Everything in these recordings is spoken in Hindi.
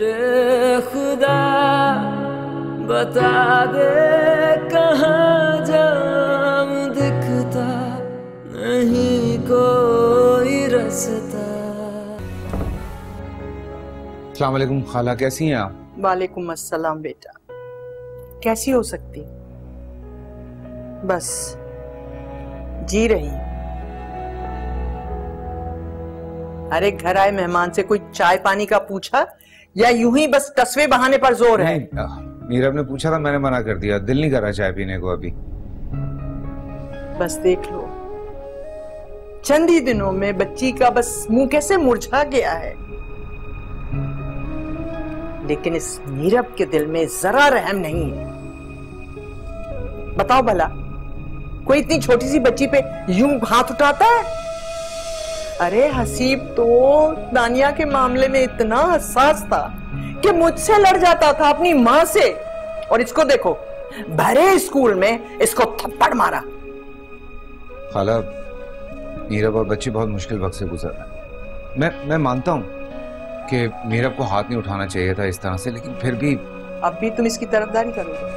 मेरे खुदा बता दे कहाँ जाम, दिखता नहीं कोई रास्ता। अस्सलाम वालेकुम खाला, कैसी हैं आप? वालेकुम अस्सलाम बेटा, कैसी हो सकती, बस जी रही। अरे घर आए मेहमान से कोई चाय पानी का पूछा या यूं ही बस तस्वे बहाने पर जोर है? मीरब ने पूछा था, मैंने मना कर दिया, दिल नहीं कर रहा चाय पीने को अभी। बस देख लो चंद ही दिनों में बच्ची का बस मुंह कैसे मुरझा गया है। लेकिन इस मीरब के दिल में जरा रहम नहीं है। बताओ भला कोई इतनी छोटी सी बच्ची पे यूं हाथ उठाता है? अरे हसीब तो दानिया के मामले में इतना हसास था कि मुझसे लड़ जाता था अपनी माँ से, और इसको देखो भरे स्कूल में इसको थप्पड़ मारा। खाला, मीरब और बच्ची बहुत मुश्किल वक्त से गुजर रहा है। मैं मानता हूँ कि मीरब को हाथ नहीं उठाना चाहिए था इस तरह से, लेकिन फिर भी अब भी तुम इसकी तरफदारी करोगे?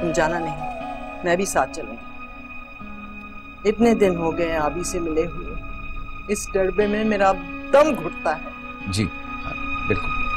तुम जाना नहीं, मैं भी साथ चलूंगी। इतने दिन हो गए आबी से मिले हुए, इस डरबे में मेरा दम घुटता है। जी हाँ, बिल्कुल।